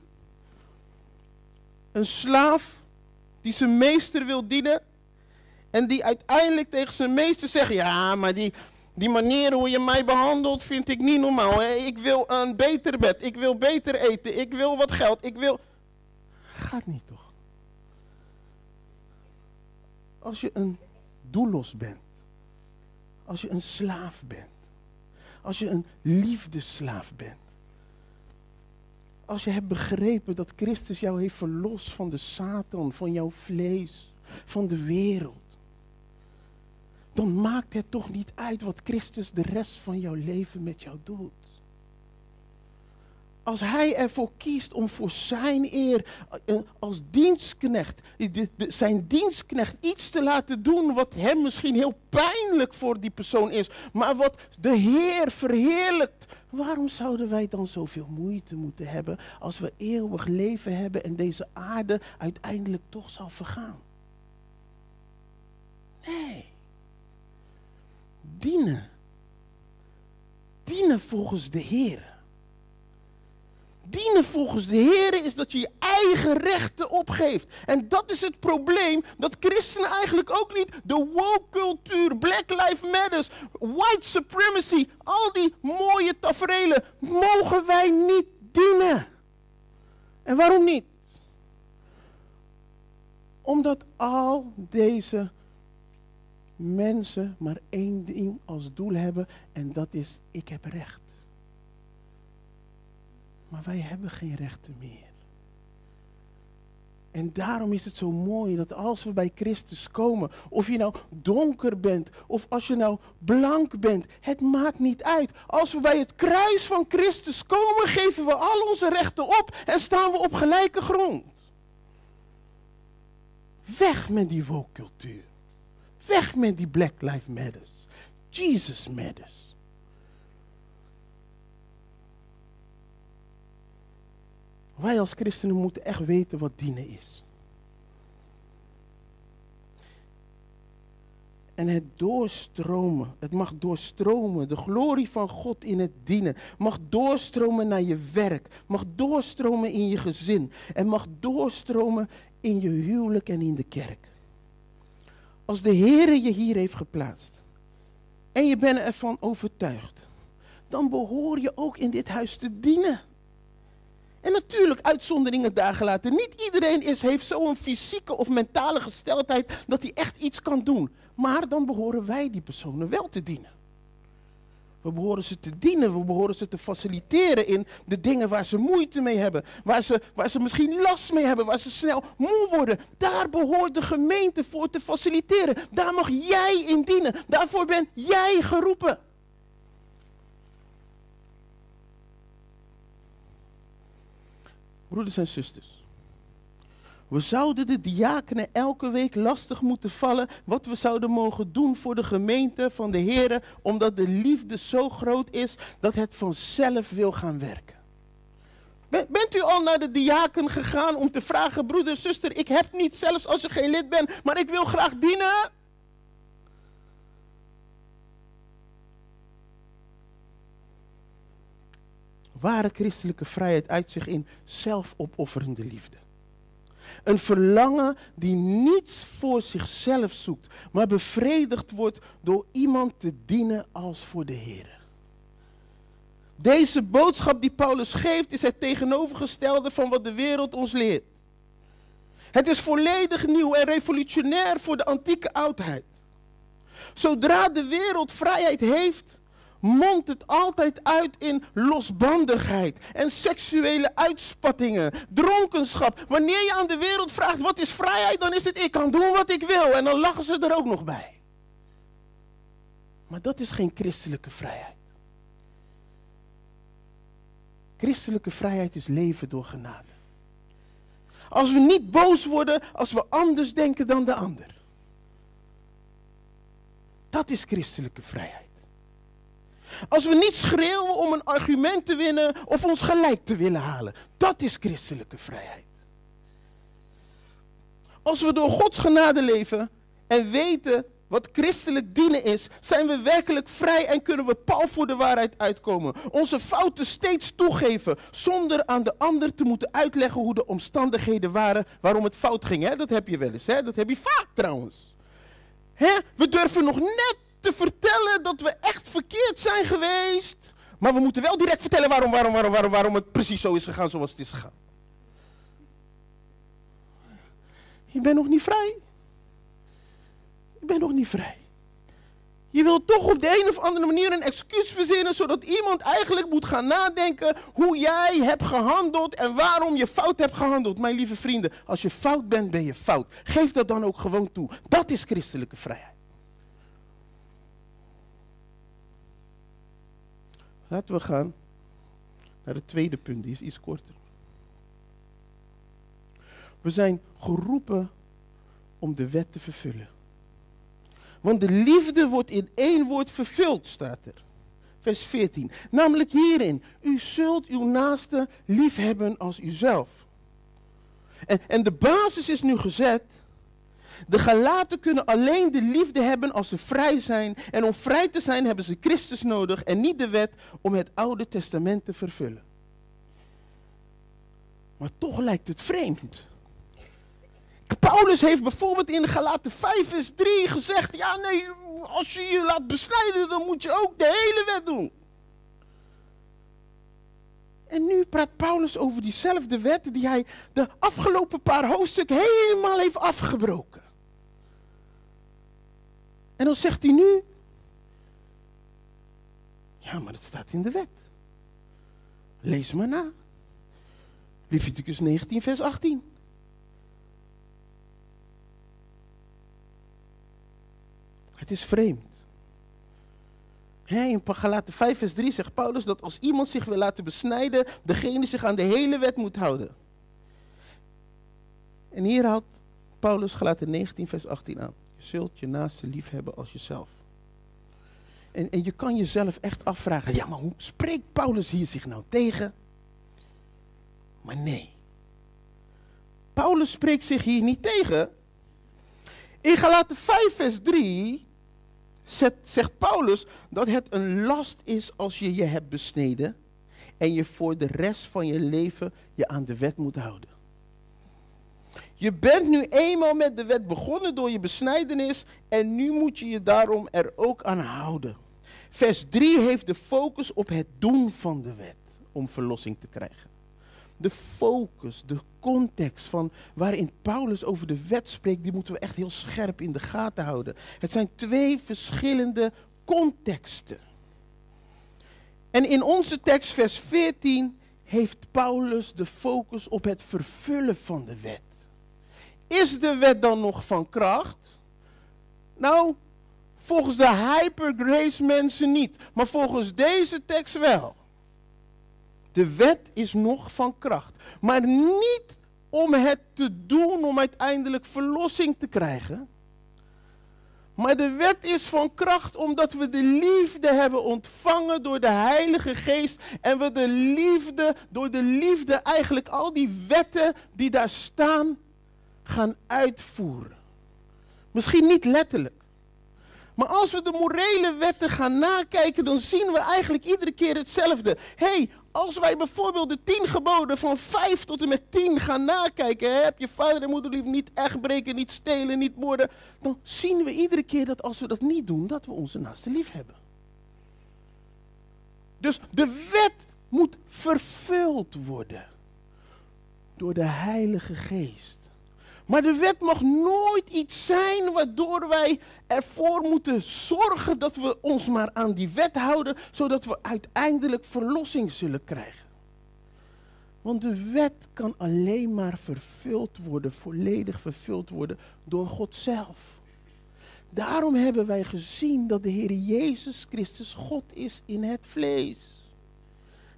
Een slaaf die zijn meester wil dienen en die uiteindelijk tegen zijn meester zegt, ja, maar die, die manier hoe je mij behandelt vind ik niet normaal. Ik wil een beter bed, ik wil beter eten, ik wil wat geld, ik wil... Gaat niet toch? Als je een doulos bent, als je een slaaf bent, als je een liefdeslaaf bent, als je hebt begrepen dat Christus jou heeft verlost van de Satan, van jouw vlees, van de wereld, dan maakt het toch niet uit wat Christus de rest van jouw leven met jou doet. Als hij ervoor kiest om voor zijn eer, als dienstknecht, de, de, zijn dienstknecht iets te laten doen wat hem misschien heel pijnlijk voor die persoon is, maar wat de Heer verheerlijkt. Waarom zouden wij dan zoveel moeite moeten hebben als we eeuwig leven hebben en deze aarde uiteindelijk toch zal vergaan? Nee. Dienen. Dienen volgens de Heer. Dienen volgens de Heer is dat je je eigen rechten opgeeft. En dat is het probleem dat christenen eigenlijk ook niet. De woke cultuur, Black Lives Matter, white supremacy, al die mooie taferelen mogen wij niet dienen. En waarom niet? Omdat al deze mensen maar één ding als doel hebben en dat is ik heb recht. Maar wij hebben geen rechten meer. En daarom is het zo mooi dat als we bij Christus komen, of je nou donker bent, of als je nou blank bent, het maakt niet uit. Als we bij het kruis van Christus komen, geven we al onze rechten op en staan we op gelijke grond. Weg met die woke cultuur. Weg met die Black Lives Matter. Jesus matters. Wij als christenen moeten echt weten wat dienen is. En het doorstromen, het mag doorstromen, de glorie van God in het dienen, mag doorstromen naar je werk, mag doorstromen in je gezin en mag doorstromen in je huwelijk en in de kerk. Als de Heere je hier heeft geplaatst en je bent ervan overtuigd, dan behoor je ook in dit huis te dienen. En natuurlijk uitzonderingen daar gelaten. Niet iedereen is, heeft zo'n fysieke of mentale gesteldheid dat hij echt iets kan doen. Maar dan behoren wij die personen wel te dienen. We behoren ze te dienen, we behoren ze te faciliteren in de dingen waar ze moeite mee hebben. Waar ze, waar ze misschien last mee hebben, waar ze snel moe worden. Daar behoort de gemeente voor te faciliteren. Daar mag jij in dienen. Daarvoor ben jij geroepen. Broeders en zusters, we zouden de diakenen elke week lastig moeten vallen wat we zouden mogen doen voor de gemeente van de Heere, omdat de liefde zo groot is dat het vanzelf wil gaan werken. Bent u al naar de diaken gegaan om te vragen, broeder, zuster, ik heb niet, zelfs als je geen lid bent, maar ik wil graag dienen? Ware christelijke vrijheid uit zich in zelfopofferende liefde. Een verlangen die niets voor zichzelf zoekt, maar bevredigd wordt door iemand te dienen als voor de Heer. Deze boodschap die Paulus geeft is het tegenovergestelde van wat de wereld ons leert. Het is volledig nieuw en revolutionair voor de antieke oudheid. Zodra de wereld vrijheid heeft, mondt het altijd uit in losbandigheid en seksuele uitspattingen, dronkenschap. Wanneer je aan de wereld vraagt wat is vrijheid, dan is het ik kan doen wat ik wil en dan lachen ze er ook nog bij. Maar dat is geen christelijke vrijheid. Christelijke vrijheid is leven door genade. Als we niet boos worden als we anders denken dan de ander. Dat is christelijke vrijheid. Als we niet schreeuwen om een argument te winnen of ons gelijk te willen halen. Dat is christelijke vrijheid. Als we door Gods genade leven en weten wat christelijk dienen is, zijn we werkelijk vrij en kunnen we pal voor de waarheid uitkomen. Onze fouten steeds toegeven, zonder aan de ander te moeten uitleggen hoe de omstandigheden waren waarom het fout ging. Hè? Dat heb je wel eens, hè? Dat heb je vaak trouwens. Hè? We durven nog net te vertellen dat we echt verkeerd zijn geweest, maar we moeten wel direct vertellen waarom, waarom, waarom, waarom, waarom het precies zo is gegaan zoals het is gegaan. Je bent nog niet vrij. Je bent nog niet vrij. Je wilt toch op de een of andere manier een excuus verzinnen, zodat iemand eigenlijk moet gaan nadenken hoe jij hebt gehandeld en waarom je fout hebt gehandeld. Mijn lieve vrienden, als je fout bent, ben je fout. Geef dat dan ook gewoon toe. Dat is christelijke vrijheid. Laten we gaan naar het tweede punt, die is iets korter. We zijn geroepen om de wet te vervullen. Want de liefde wordt in één woord vervuld, staat er. Vers veertien. Namelijk hierin, u zult uw naaste liefhebben als uzelf. En, en de basis is nu gezet. De Galaten kunnen alleen de liefde hebben als ze vrij zijn. En om vrij te zijn hebben ze Christus nodig en niet de wet om het Oude Testament te vervullen. Maar toch lijkt het vreemd. Paulus heeft bijvoorbeeld in Galaten vijf vers drie gezegd, ja nee, als je je laat besnijden, dan moet je ook de hele wet doen. En nu praat Paulus over diezelfde wet die hij de afgelopen paar hoofdstukken helemaal heeft afgebroken. En dan zegt hij nu, ja maar het staat in de wet. Lees maar na. Leviticus negentien vers achttien. Het is vreemd. He, in Galaten vijf vers drie zegt Paulus dat als iemand zich wil laten besnijden, degene zich aan de hele wet moet houden. En hier houdt Paulus Galaten negentien vers achttien aan. Je zult je naaste lief hebben als jezelf. En, en je kan jezelf echt afvragen, ja maar hoe spreekt Paulus hier zich nou tegen? Maar nee. Paulus spreekt zich hier niet tegen. In Galaten vijf vers drie zegt Paulus dat het een last is als je je hebt besneden en je voor de rest van je leven je aan de wet moet houden. Je bent nu eenmaal met de wet begonnen door je besnijdenis en nu moet je je daarom er ook aan houden. Vers drie heeft de focus op het doen van de wet om verlossing te krijgen. De focus, de context van waarin Paulus over de wet spreekt, die moeten we echt heel scherp in de gaten houden. Het zijn twee verschillende contexten. En in onze tekst, vers veertien, heeft Paulus de focus op het vervullen van de wet. Is de wet dan nog van kracht? Nou, volgens de hypergrace mensen niet, maar volgens deze tekst wel. De wet is nog van kracht, maar niet om het te doen om uiteindelijk verlossing te krijgen. Maar de wet is van kracht omdat we de liefde hebben ontvangen door de Heilige Geest. En we de liefde, door de liefde eigenlijk al die wetten die daar staan, gaan uitvoeren. Misschien niet letterlijk. Maar als we de morele wetten gaan nakijken, dan zien we eigenlijk iedere keer hetzelfde. Hé, hey, als wij bijvoorbeeld de tien geboden van vijf tot en met tien gaan nakijken, hè, heb je vader en moeder lief, niet echt breken, niet stelen, niet moorden, dan zien we iedere keer dat als we dat niet doen, dat we onze naaste lief hebben. Dus de wet moet vervuld worden door de Heilige Geest. Maar de wet mag nooit iets zijn waardoor wij ervoor moeten zorgen dat we ons maar aan die wet houden, zodat we uiteindelijk verlossing zullen krijgen. Want de wet kan alleen maar vervuld worden, volledig vervuld worden door God zelf. Daarom hebben wij gezien dat de Heer Jezus Christus God is in het vlees.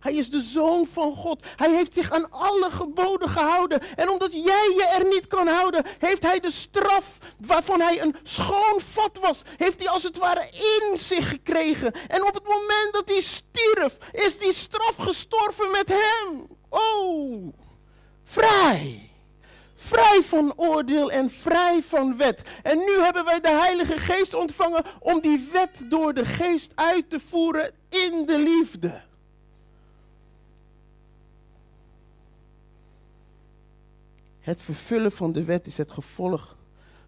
Hij is de Zoon van God. Hij heeft zich aan alle geboden gehouden. En omdat jij je er niet kan houden, heeft hij de straf waarvan hij een schoon vat was, heeft hij als het ware in zich gekregen. En op het moment dat hij stierf, is die straf gestorven met hem. Oh, vrij. Vrij van oordeel en vrij van wet. En nu hebben wij de Heilige Geest ontvangen om die wet door de Geest uit te voeren in de liefde. Het vervullen van de wet is het gevolg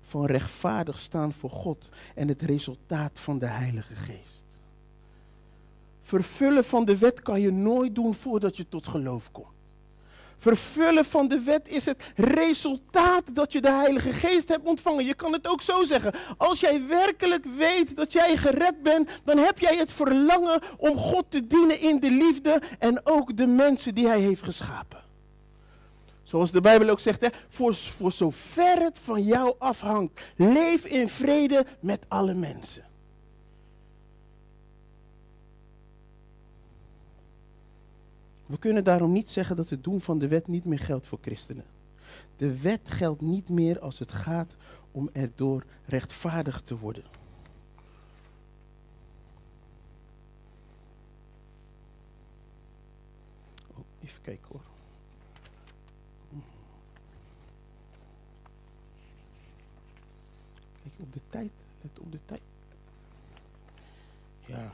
van rechtvaardig staan voor God en het resultaat van de Heilige Geest. Vervullen van de wet kan je nooit doen voordat je tot geloof komt. Vervullen van de wet is het resultaat dat je de Heilige Geest hebt ontvangen. Je kan het ook zo zeggen. Als jij werkelijk weet dat jij gered bent, dan heb jij het verlangen om God te dienen in de liefde en ook de mensen die hij heeft geschapen. Zoals de Bijbel ook zegt, hè, voor, voor zover het van jou afhangt, leef in vrede met alle mensen. We kunnen daarom niet zeggen dat het doen van de wet niet meer geldt voor christenen. De wet geldt niet meer als het gaat om erdoor rechtvaardig te worden. Oh, even kijken hoor. Op de tijd, let op de tijd. Ja.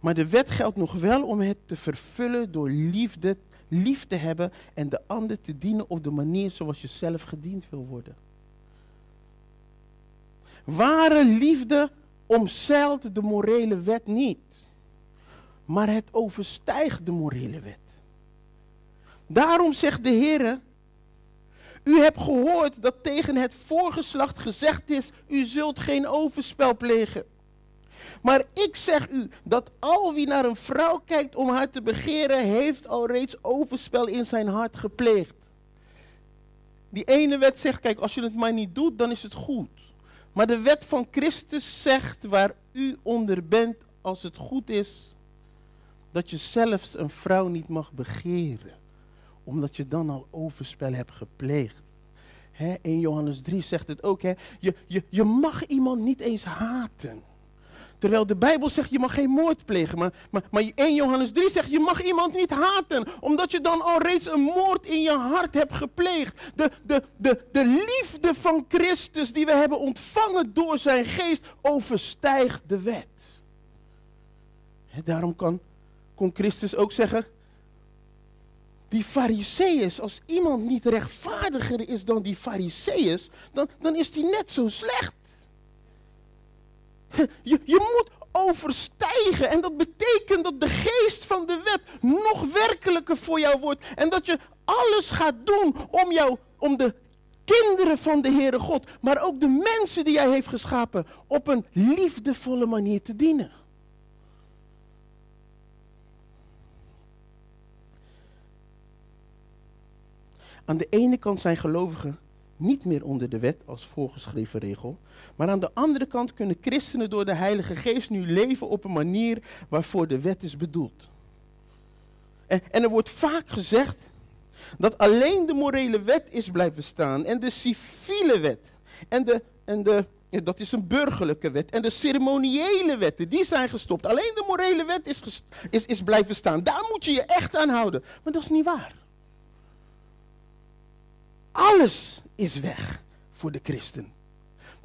Maar de wet geldt nog wel om het te vervullen door liefde, lief te hebben en de ander te dienen op de manier zoals je zelf gediend wil worden. Ware liefde omzeilt de morele wet niet, maar het overstijgt de morele wet. Daarom zegt de Heer: u hebt gehoord dat tegen het voorgeslacht gezegd is, u zult geen overspel plegen. Maar ik zeg u dat al wie naar een vrouw kijkt om haar te begeren, heeft al reeds overspel in zijn hart gepleegd. Die ene wet zegt, kijk, als je het maar niet doet, dan is het goed. Maar de wet van Christus zegt, waar u onder bent, als het goed is, dat je zelfs een vrouw niet mag begeren, omdat je dan al overspel hebt gepleegd. Hè? eerste Johannes drie zegt het ook. Hè? Je, je, je mag iemand niet eens haten. Terwijl de Bijbel zegt je mag geen moord plegen. Maar, maar, maar eerste Johannes drie zegt je mag iemand niet haten. Omdat je dan al reeds een moord in je hart hebt gepleegd. De, de, de, de liefde van Christus die we hebben ontvangen door zijn geest overstijgt de wet. Hè, daarom kan, kon Christus ook zeggen: die Farizeeën, als iemand niet rechtvaardiger is dan die Farizeeën, dan, dan is die net zo slecht. Je, je moet overstijgen en dat betekent dat de geest van de wet nog werkelijker voor jou wordt. En dat je alles gaat doen om, jou, om de kinderen van de Heere God, maar ook de mensen die hij heeft geschapen, op een liefdevolle manier te dienen. Aan de ene kant zijn gelovigen niet meer onder de wet als voorgeschreven regel, maar aan de andere kant kunnen christenen door de Heilige Geest nu leven op een manier waarvoor de wet is bedoeld. En, en er wordt vaak gezegd dat alleen de morele wet is blijven staan en de civiele wet en de, en de ja, dat is een burgerlijke wet en de ceremoniële wetten, die zijn gestopt. Alleen de morele wet is, gest, is, is blijven staan, daar moet je je echt aan houden, maar dat is niet waar. Alles is weg voor de christen.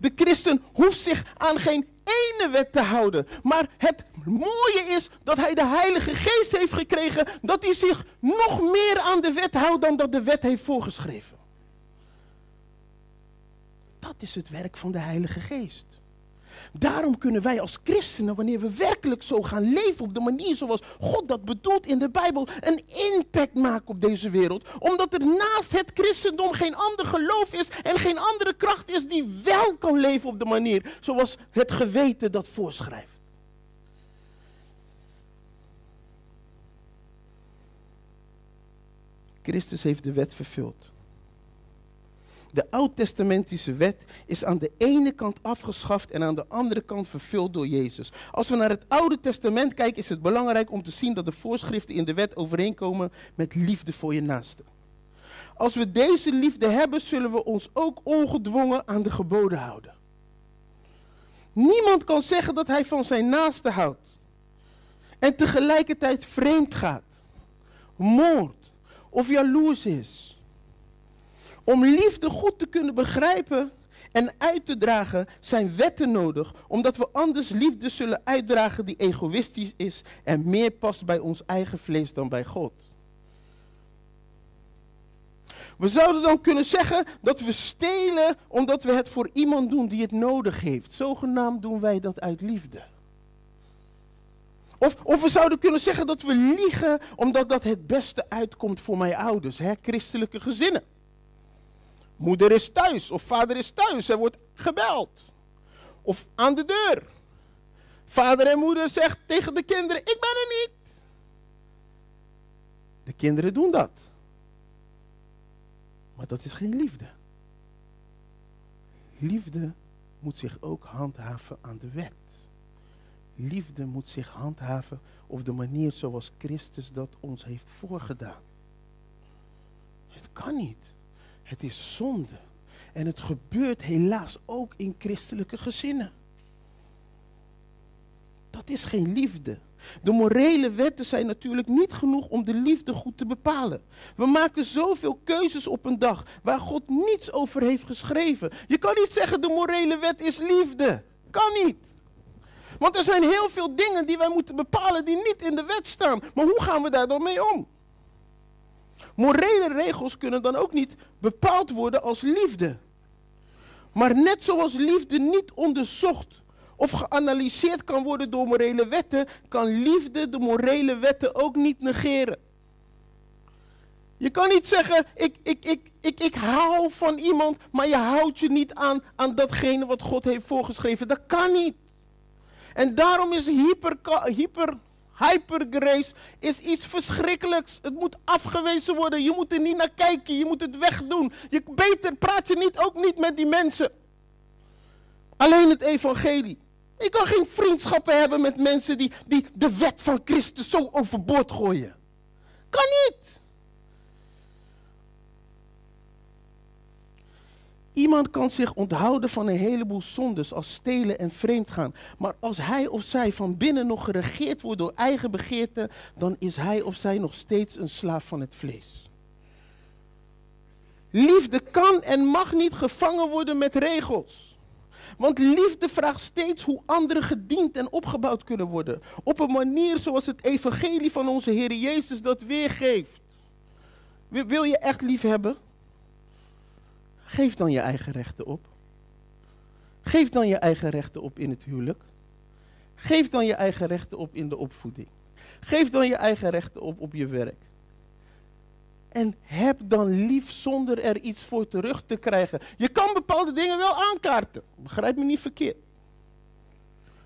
de christen hoeft zich aan geen ene wet te houden. Maar het mooie is dat hij de Heilige Geest heeft gekregen, dat hij zich nog meer aan de wet houdt dan dat de wet heeft voorgeschreven. Dat is het werk van de Heilige Geest. Daarom kunnen wij als christenen, wanneer we werkelijk zo gaan leven op de manier zoals God dat bedoelt in de Bijbel, een impact maken op deze wereld. Omdat er naast het christendom geen ander geloof is en geen andere kracht is die wel kan leven op de manier zoals het geweten dat voorschrijft. Christus heeft de wet vervuld. De oud-testamentische wet is aan de ene kant afgeschaft en aan de andere kant vervuld door Jezus. Als we naar het Oude Testament kijken, is het belangrijk om te zien dat de voorschriften in de wet overeenkomen met liefde voor je naaste. Als we deze liefde hebben, zullen we ons ook ongedwongen aan de geboden houden. Niemand kan zeggen dat hij van zijn naaste houdt en tegelijkertijd vreemd gaat, moordt of jaloers is. Om liefde goed te kunnen begrijpen en uit te dragen zijn wetten nodig, omdat we anders liefde zullen uitdragen die egoïstisch is en meer past bij ons eigen vlees dan bij God. We zouden dan kunnen zeggen dat we stelen omdat we het voor iemand doen die het nodig heeft. Zogenaamd doen wij dat uit liefde. Of, of we zouden kunnen zeggen dat we liegen omdat dat het beste uitkomt voor mijn ouders, hè, christelijke gezinnen. Moeder is thuis of vader is thuis, hij wordt gebeld. Of aan de deur. Vader en moeder zegt tegen de kinderen, ik ben er niet. De kinderen doen dat. Maar dat is geen liefde. Liefde moet zich ook handhaven aan de wet. Liefde moet zich handhaven op de manier zoals Christus dat ons heeft voorgedaan. Het kan niet. Het is zonde. En het gebeurt helaas ook in christelijke gezinnen. Dat is geen liefde. De morele wetten zijn natuurlijk niet genoeg om de liefde goed te bepalen. We maken zoveel keuzes op een dag waar God niets over heeft geschreven. Je kan niet zeggen de morele wet is liefde. Kan niet. Want er zijn heel veel dingen die wij moeten bepalen die niet in de wet staan. Maar hoe gaan we daar dan mee om? Morele regels kunnen dan ook niet bepaald worden als liefde. Maar net zoals liefde niet onderzocht of geanalyseerd kan worden door morele wetten, kan liefde de morele wetten ook niet negeren. Je kan niet zeggen, ik, ik, ik, ik, ik hou van iemand, maar je houdt je niet aan, aan datgene wat God heeft voorgeschreven. Dat kan niet. En daarom is hyper... hyper Hypergrace is iets verschrikkelijks. Het moet afgewezen worden. Je moet er niet naar kijken. Je moet het wegdoen. Je, beter praat je niet, ook niet met die mensen. Alleen het evangelie. Ik kan geen vriendschappen hebben met mensen die, die de wet van Christus zo overboord gooien. Kan niet. Iemand kan zich onthouden van een heleboel zondes als stelen en vreemdgaan. Maar als hij of zij van binnen nog geregeerd wordt door eigen begeerten, dan is hij of zij nog steeds een slaaf van het vlees. Liefde kan en mag niet gevangen worden met regels. Want liefde vraagt steeds hoe anderen gediend en opgebouwd kunnen worden. Op een manier zoals het evangelie van onze Heer Jezus dat weergeeft. Wil je echt lief hebben? Geef dan je eigen rechten op. Geef dan je eigen rechten op in het huwelijk. Geef dan je eigen rechten op in de opvoeding. Geef dan je eigen rechten op op je werk. En heb dan lief zonder er iets voor terug te krijgen. Je kan bepaalde dingen wel aankaarten. Begrijp me niet verkeerd.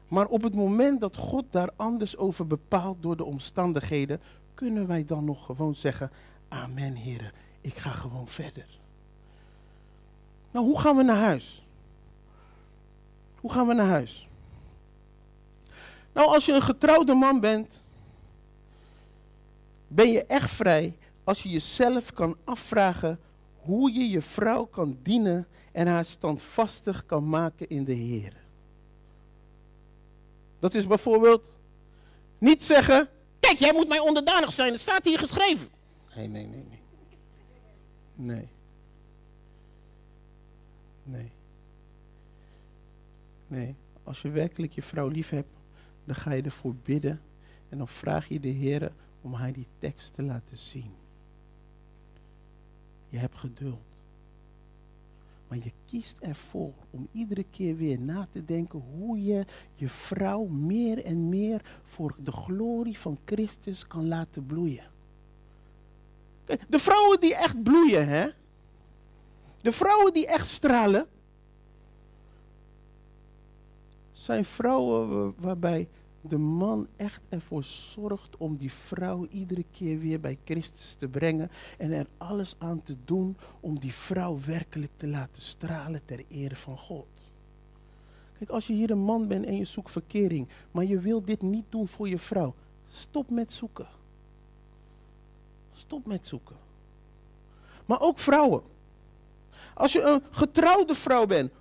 Maar op het moment dat God daar anders over bepaalt door de omstandigheden, kunnen wij dan nog gewoon zeggen, amen heren, ik ga gewoon verder. Nou, hoe gaan we naar huis? Hoe gaan we naar huis? Nou, als je een getrouwde man bent, ben je echt vrij als je jezelf kan afvragen hoe je je vrouw kan dienen en haar standvastig kan maken in de Heer. Dat is bijvoorbeeld niet zeggen, kijk, jij moet mij onderdanig zijn, het staat hier geschreven. Nee, nee, nee, nee. Nee. Nee. Nee, als je werkelijk je vrouw lief hebt, dan ga je ervoor bidden. En dan vraag je de Heer om haar die tekst te laten zien. Je hebt geduld. Maar je kiest ervoor om iedere keer weer na te denken hoe je je vrouw meer en meer voor de glorie van Christus kan laten bloeien. De vrouwen die echt bloeien, hè? De vrouwen die echt stralen, zijn vrouwen waarbij de man echt ervoor zorgt om die vrouw iedere keer weer bij Christus te brengen en er alles aan te doen om die vrouw werkelijk te laten stralen ter ere van God. Kijk, als je hier een man bent en je zoekt verkering, maar je wilt dit niet doen voor je vrouw, stop met zoeken. Stop met zoeken. Maar ook vrouwen. Als je een getrouwde vrouw bent,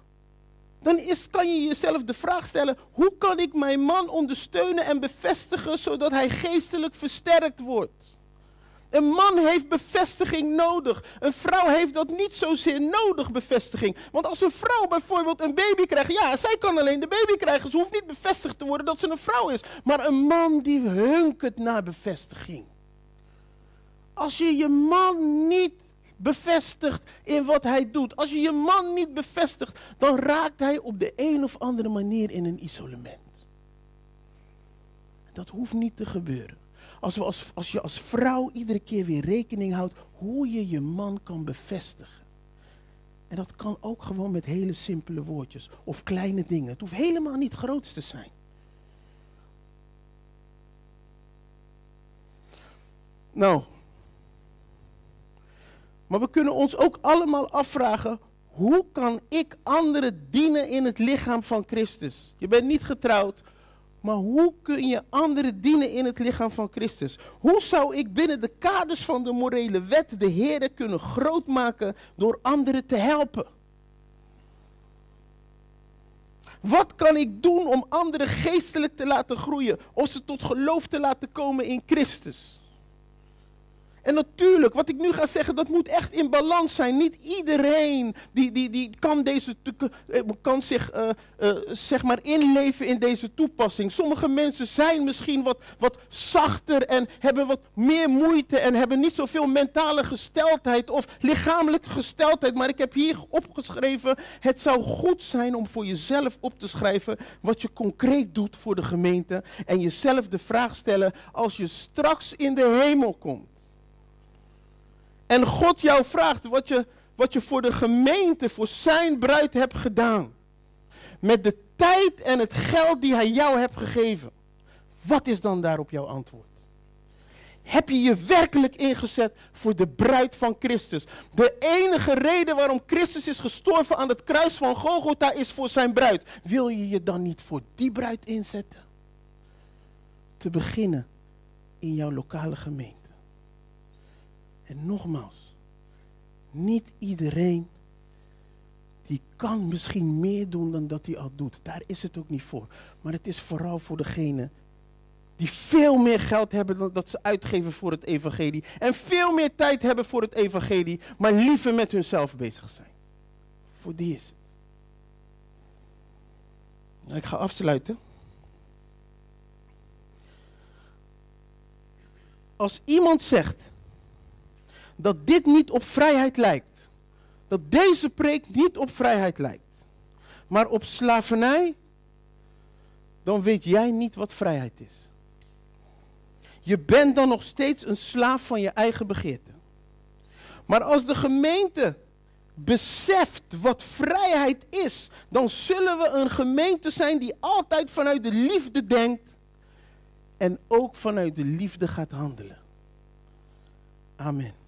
dan is, kan je jezelf de vraag stellen, hoe kan ik mijn man ondersteunen en bevestigen, zodat hij geestelijk versterkt wordt? Een man heeft bevestiging nodig. Een vrouw heeft dat niet zozeer nodig, bevestiging. Want als een vrouw bijvoorbeeld een baby krijgt, ja, zij kan alleen de baby krijgen. Ze hoeft niet bevestigd te worden dat ze een vrouw is. Maar een man die hunkert naar bevestiging. Als je je man niet bevestigt in wat hij doet, als je je man niet bevestigt, dan raakt hij op de een of andere manier in een isolement. Dat hoeft niet te gebeuren. Als, we als, als je als vrouw iedere keer weer rekening houdt hoe je je man kan bevestigen. En dat kan ook gewoon met hele simpele woordjes of kleine dingen. Het hoeft helemaal niet groots te zijn. Nou... Maar we kunnen ons ook allemaal afvragen, hoe kan ik anderen dienen in het lichaam van Christus? Je bent niet getrouwd, maar hoe kun je anderen dienen in het lichaam van Christus? Hoe zou ik binnen de kaders van de morele wet de Heer kunnen grootmaken door anderen te helpen? Wat kan ik doen om anderen geestelijk te laten groeien of ze tot geloof te laten komen in Christus? En natuurlijk, wat ik nu ga zeggen, dat moet echt in balans zijn. Niet iedereen die, die, die kan, deze, kan zich uh, uh, zeg maar inleven in deze toepassing. Sommige mensen zijn misschien wat, wat zachter en hebben wat meer moeite en hebben niet zoveel mentale gesteldheid of lichamelijke gesteldheid. Maar ik heb hier opgeschreven, het zou goed zijn om voor jezelf op te schrijven wat je concreet doet voor de gemeente. En jezelf de vraag stellen, als je straks in de hemel komt en God jou vraagt wat je, wat je voor de gemeente, voor zijn bruid hebt gedaan. Met de tijd en het geld die hij jou hebt gegeven. Wat is dan daarop jouw antwoord? Heb je je werkelijk ingezet voor de bruid van Christus? De enige reden waarom Christus is gestorven aan het kruis van Golgotha is voor zijn bruid. Wil je je dan niet voor die bruid inzetten? Te beginnen in jouw lokale gemeente. En nogmaals, niet iedereen die kan misschien meer doen dan dat hij al doet. Daar is het ook niet voor. Maar het is vooral voor degenen die veel meer geld hebben dan dat ze uitgeven voor het evangelie. En veel meer tijd hebben voor het evangelie, maar liever met hunzelf bezig zijn. Voor die is het. Nou, ik ga afsluiten. Als iemand zegt dat dit niet op vrijheid lijkt, dat deze preek niet op vrijheid lijkt, maar op slavernij, dan weet jij niet wat vrijheid is. Je bent dan nog steeds een slaaf van je eigen begeerte. Maar als de gemeente beseft wat vrijheid is, dan zullen we een gemeente zijn die altijd vanuit de liefde denkt en ook vanuit de liefde gaat handelen. Amen.